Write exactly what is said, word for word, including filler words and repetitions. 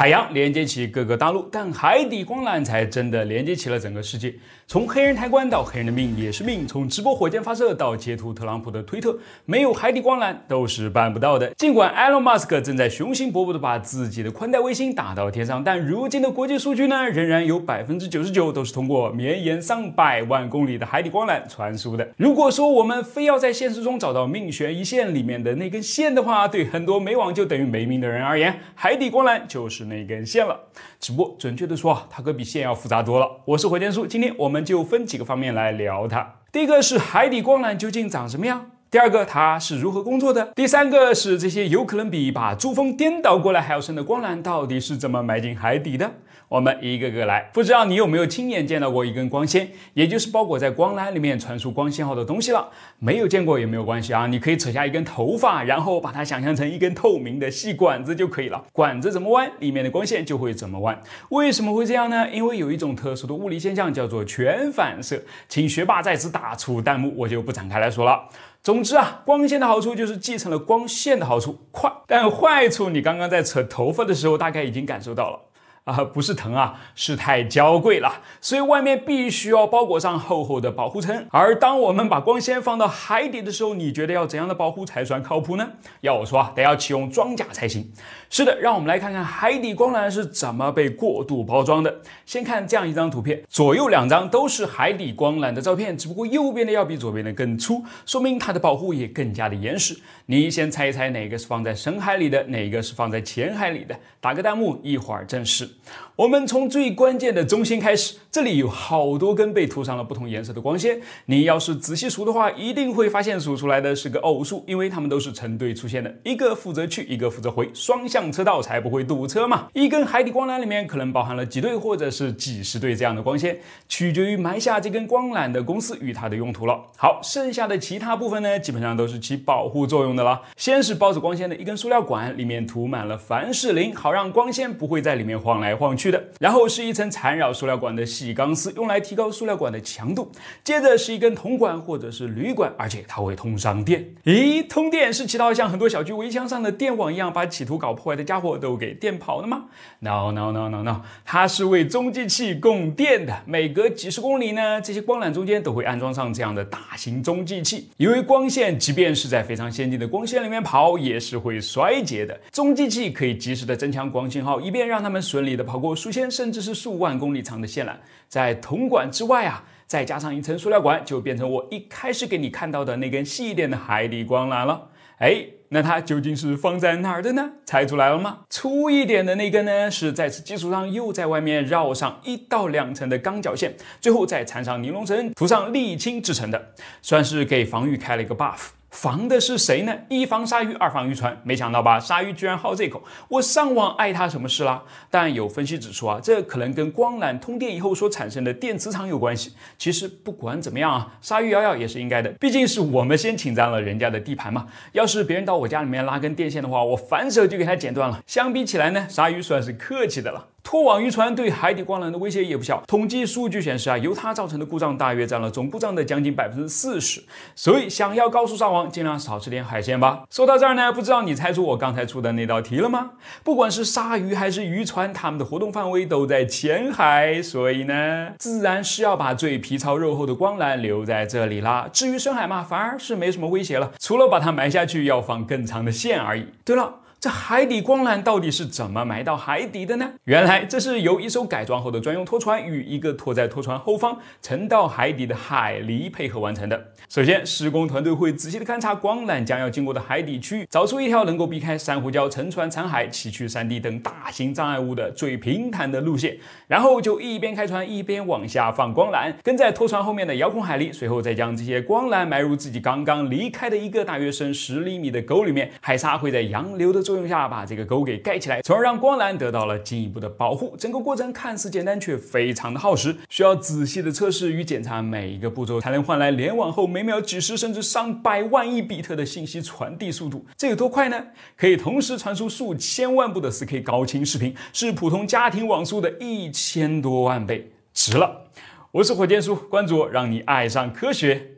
海洋连接起各个大陆，但海底光缆才真的连接起了整个世界。从黑人抬棺到黑人的命也是命，从直播火箭发射到截图特朗普的推特，没有海底光缆都是办不到的。尽管 Elon Musk 正在雄心勃勃地把自己的宽带卫星打到天上，但如今的国际数据呢，仍然有 百分之九十九 都是通过绵延上百万公里的海底光缆传输的。如果说我们非要在现实中找到命悬一线里面的那根线的话，对很多没网就等于没命的人而言，海底光缆就是那根线了，只不过准确的说啊，它可比线要复杂多了。我是火箭叔，今天我们就分几个方面来聊它。第一个是海底光缆究竟长什么样？第二个，它是如何工作的？第三个是这些有可能比把珠峰颠倒过来还要深的光缆到底是怎么埋进海底的？我们一个个来。不知道你有没有亲眼见到过一根光纤，也就是包裹在光缆里面传输光信号的东西了？没有见过也没有关系啊，你可以扯下一根头发，然后把它想象成一根透明的细管子就可以了。管子怎么弯，里面的光线就会怎么弯。为什么会这样呢？因为有一种特殊的物理现象叫做全反射，请学霸在此打出弹幕，我就不展开来说了。总之啊，光纤的好处就是继承了光线的好处，快。但坏处你刚刚在扯头发的时候大概已经感受到了。啊，不是疼啊，是太娇贵了，所以外面必须要包裹上厚厚的保护层。而当我们把光纤放到海底的时候，你觉得要怎样的保护才算靠谱呢？要我说啊，得要启用装甲才行。是的，让我们来看看海底光缆是怎么被过度包装的。先看这样一张图片，左右两张都是海底光缆的照片，只不过右边的要比左边的更粗，说明它的保护也更加的严实。你先猜一猜哪个是放在深海里的，哪个是放在浅海里的？打个弹幕，一会儿正式。我们从最关键的中心开始，这里有好多根被涂上了不同颜色的光纤。你要是仔细数的话，一定会发现数出来的是个偶数，因为它们都是成对出现的，一个负责去，一个负责回，双向车道才不会堵车嘛。一根海底光缆里面可能包含了几对或者是几十对这样的光纤，取决于埋下这根光缆的公司与它的用途了。好，剩下的其他部分呢，基本上都是起保护作用的了。先是包着光纤的一根塑料管，里面涂满了凡士林，好让光纤不会在里面晃来晃去的，然后是一层缠绕塑料管的细钢丝，用来提高塑料管的强度。接着是一根铜管或者是铝管，而且它会通上电。咦，通电是起到像很多小区围墙上的电网一样，把企图搞破坏的家伙都给电跑的吗 ？No No No No No， 它是为中继器供电的。每隔几十公里呢，这些光缆中间都会安装上这样的大型中继器，因为光线即便是在非常先进的光纤里面跑，也是会衰竭的。中继器可以及时的增强光信号，以便让它们顺利的跑过数千甚至是数万公里长的线缆。在铜管之外啊，再加上一层塑料管，就变成我一开始给你看到的那根细一点的海底光缆了。哎，那它究竟是放在哪儿的呢？猜出来了吗？粗一点的那根呢，是在此基础上又在外面绕上一到两层的钢绞线，最后再缠上尼龙绳，涂上沥青制成的，算是给防御开了一个 buff。防的是谁呢？一防鲨鱼，二防渔船。没想到吧，鲨鱼居然好这口，我上网碍它什么事啦？但有分析指出啊，这可能跟光缆通电以后所产生的电磁场有关系。其实不管怎么样啊，鲨鱼咬咬也是应该的，毕竟是我们先侵占了人家的地盘嘛。要是别人到我家里面拉根电线的话，我反手就给它剪断了。相比起来呢，鲨鱼算是客气的了。拖网渔船对海底光缆的威胁也不小。统计数据显示啊，由它造成的故障大约占了总故障的将近 百分之四十。所以想要高速上网，尽量少吃点海鲜吧。说到这儿呢，不知道你猜出我刚才出的那道题了吗？不管是鲨鱼还是渔船，它们的活动范围都在浅海，所以呢，自然是要把最皮糙肉厚的光缆留在这里啦。至于深海嘛，反而是没什么威胁了，除了把它埋下去要放更长的线而已。对了，这海底光缆到底是怎么埋到海底的呢？原来这是由一艘改装后的专用拖船与一个拖在拖船后方沉到海底的海狸配合完成的。首先，施工团队会仔细的勘察光缆将要经过的海底区域，找出一条能够避开珊瑚礁、沉船、残骸、崎岖山地等大型障碍物的最平坦的路线，然后就一边开船一边往下放光缆，跟在拖船后面的遥控海狸随后再将这些光缆埋入自己刚刚离开的一个大约深十厘米的沟里面。海沙会在洋流的作用下把这个沟给盖起来，从而让光缆得到了进一步的保护。整个过程看似简单，却非常的耗时，需要仔细的测试与检查每一个步骤，才能换来联网后每秒几十甚至上百万亿比特的信息传递速度。这有多快呢？可以同时传输数千万部的 四 K 高清视频，是普通家庭网速的一千多万倍，值了！我是火箭叔，关注我，让你爱上科学。